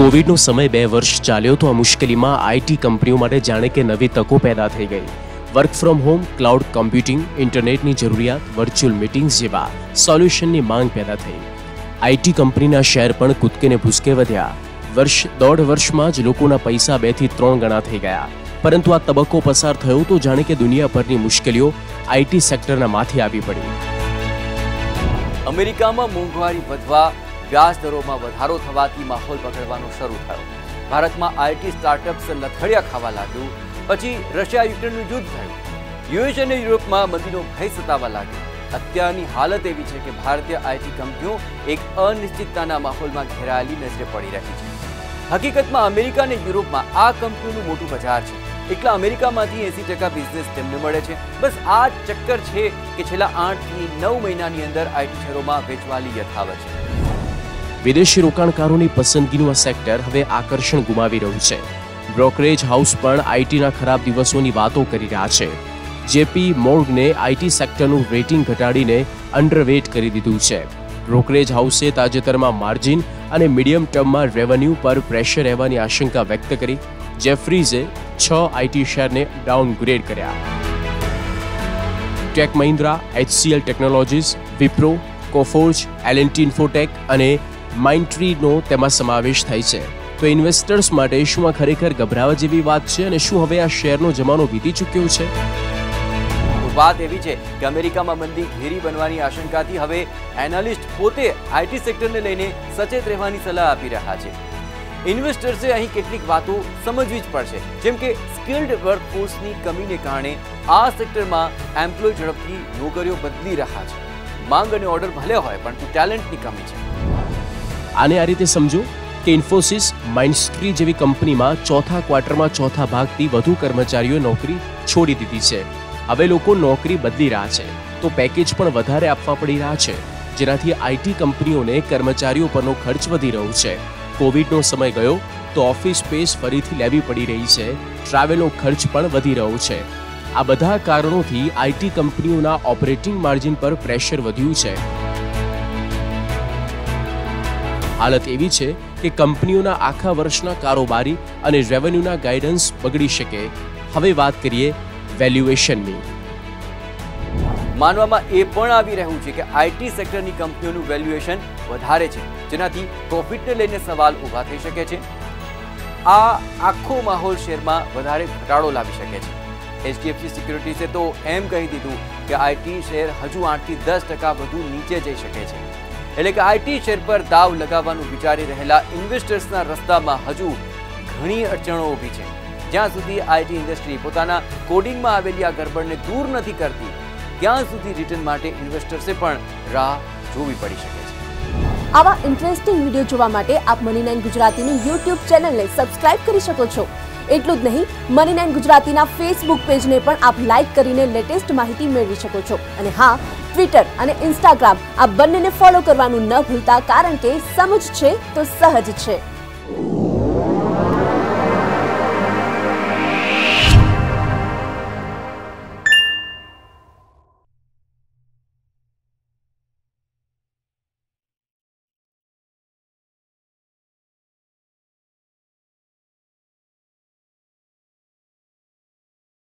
કોવિડનો સમય 2 વર્ષ ચાલ્યો તો આ મુશ્કેલીમાં આઈટી કંપનીઓ માટે જાણે કે નવી તકો પેદા થઈ ગઈ। Work from home, cloud computing, ઇન્ટરનેટની જરૂરિયાત, વર્ચ્યુઅલ મીટિંગ્સ જેવા સોલ્યુશનની માંગ પેદા થઈ। આઈટી કંપનીના શેર પણ કૂદકે ને ભૂસકે વધ્યા। દોઢ વર્ષમાં જ લોકોના પૈસા 2 થી 3 ગણા થઈ ગયા। પરંતુ આ તબક્કો પસાર થયો તો જાણે કે દુનિયાભરની મુશ્કેલીઓ આઈટી સેક્ટરના માથે આવી પડી। અમેરિકામાં મોંઘવારી વધવા, વ્યાજદરોમાં વધારો થવાથી માહોલ બગડવાનો શરૂ થયો। ભારતમાં આઈટી સ્ટાર્ટઅપ્સ લથડિયા ખાવા લાગ્યું। પછી રશિયા યુક્રેનનું યુદ્ધ થયું। યુએસ અને યુરોપમાં મંદીનો ભય સતાવા લાગ્યો। અત્યારની હાલત એવી છે કે ભારતીય આઈટી કંપનીઓ એક અનિશ્ચિતતાના માહોલમાં ઘેરાયેલી નજરે પડી રહી છે। હકીકતમાં અમેરિકા અને યુરોપમાં આ કંપનીઓનું મોટું બજાર છે। એકલા અમેરિકામાંથી 80% બિઝનેસ તેમને મળે છે। બસ આ ચક્કર છે કે છેલ્લા 8 થી 9 મહિનાની અંદર આઈટી શેરોમાં વેચવાલી યથાવત છે। विदेशी रोकाणकारों पसंदगी आ सेक्टर हवे आकर्षण गुमावी रह्युं छे। ब्रोकरेज हाउस पण आईटी ना खराब दिवसों की बातों करी रह्या छे। जेपी मोर्गने आईटी सेक्टरनुं रेटिंग घटाडीने अंडरवेट करी दीधुं छे। ब्रोकरेज हाउसे ताजेतरमां मार्जिन अने मीडियम टर्म में रेवन्यू पर प्रेशर रहेवानी आशंका व्यक्त करी। जेफरीजे 6 आईटी शेर ने डाउनग्रेड कर्या। Tech Mahindra, HCL Technologies, Wipro, Coforge, L&T Infotech अने माइंट्रीनो तेमां समावेश थाय छे। तो इन्वेस्टर्स माटे शुं आ खरेखर गभरावा जेवी वात छे अने शुं हवे आ शेरनो जमानो वीती चूक्यो छे? तो वात एवी छे के अमेरिकामां मंदी घेरी बनवानी आशंकाथी हवे एनालिस्ट पोते आईटी सेक्टरने लईने सचेत रहेवानी सलाह आपी रह्या छे। इन्वेस्टर्से अहीं केटलीक वातो समजवी ज पडशे, जेम के स्किल्ड वर्कफोर्सनी कमीने कारणे आ सेक्टरमां एम्प्लॉय झडपथी नोकरीओ बदली रह्या छे। मांग अने ऑर्डर भले होय पण टेलेन्टनी कमी छे। आने आ रीते समझो कि इन्फोसिस, माइंडस्ट्री जेवी कंपनी में 4था क्वार्टर में 4था भागथी वधु कर्मचारीओ नौकरी छोड़ी दीधी है। हवे लोको नौकरी बदली रह्या छे तो पैकेज पण वधारे आपवा पड़ी रह्या छे, जेनाथी आईटी कंपनीओने कर्मचारीओ परनो खर्च वधी रह्यो छे। कोविडनो समय गयो तो ऑफिस स्पेस फरीथी लेवी पड़ी रही है। ट्रावेलनो खर्च पण वधी रह्यो छे। आ बधा कारणोथी आईटी कंपनीओना ऑपरेटिंग मार्जिन पर प्रेशर वध्युं छे। हालत एवी छे कि कंपनीओना आखा वर्षना कारोबारी अने रेवेन्यूना गाइडन्स बगड़ी शके। हवे बात करिए वेल्युएशननी। मानवामां ए पण आवी रह्युं छे के आईटी सेक्टरनी कंपनीओनुं वेल्युएशन वधारे छे, जेनाथी प्रोफिटने लईने सवाल ऊभा थई शके छे। आ आखो माहोल शेरमां वधारे घटाडो लावी शके छे। HDFC सिक्योरिटीसे तो एम कही दीधुं के आईटी शेर हजू 8 થી 10% वधु नीचे जई शके छे। એટલે કે આઈટી શેર પર દાવ લગાવવાનું વિચારી રહેલા ઇન્વેસ્ટર્સના રસ્તામાં હજુ ઘણી અડચણો ઊભી છે। જ્યાં સુધી આઈટી ઇન્ડસ્ટ્રી પોતાના કોડિંગમાં આવેલી આ ગરબડને દૂર નથી કરતી, ત્યાં સુધી રિટર્ન માટે ઇન્વેસ્ટર્સે પણ રાહ જોવી પડી શકે છે। આવા ઇન્ટરેસ્ટિંગ વિડિયો જોવા માટે આપ મની9 ગુજરાતીની YouTube ચેનલને સબસ્ક્રાઇબ કરી શકો છો। એટલું જ નહીં, મની9 ગુજરાતીના Facebook પેજને પણ આપ લાઈક કરીને લેટેસ્ટ માહિતી મેળવી શકો છો। અને હા, ट्विटर और इंस्टाग्राम आ बने फॉलो करने न भूलता, कारण के समझ है तो सहज है।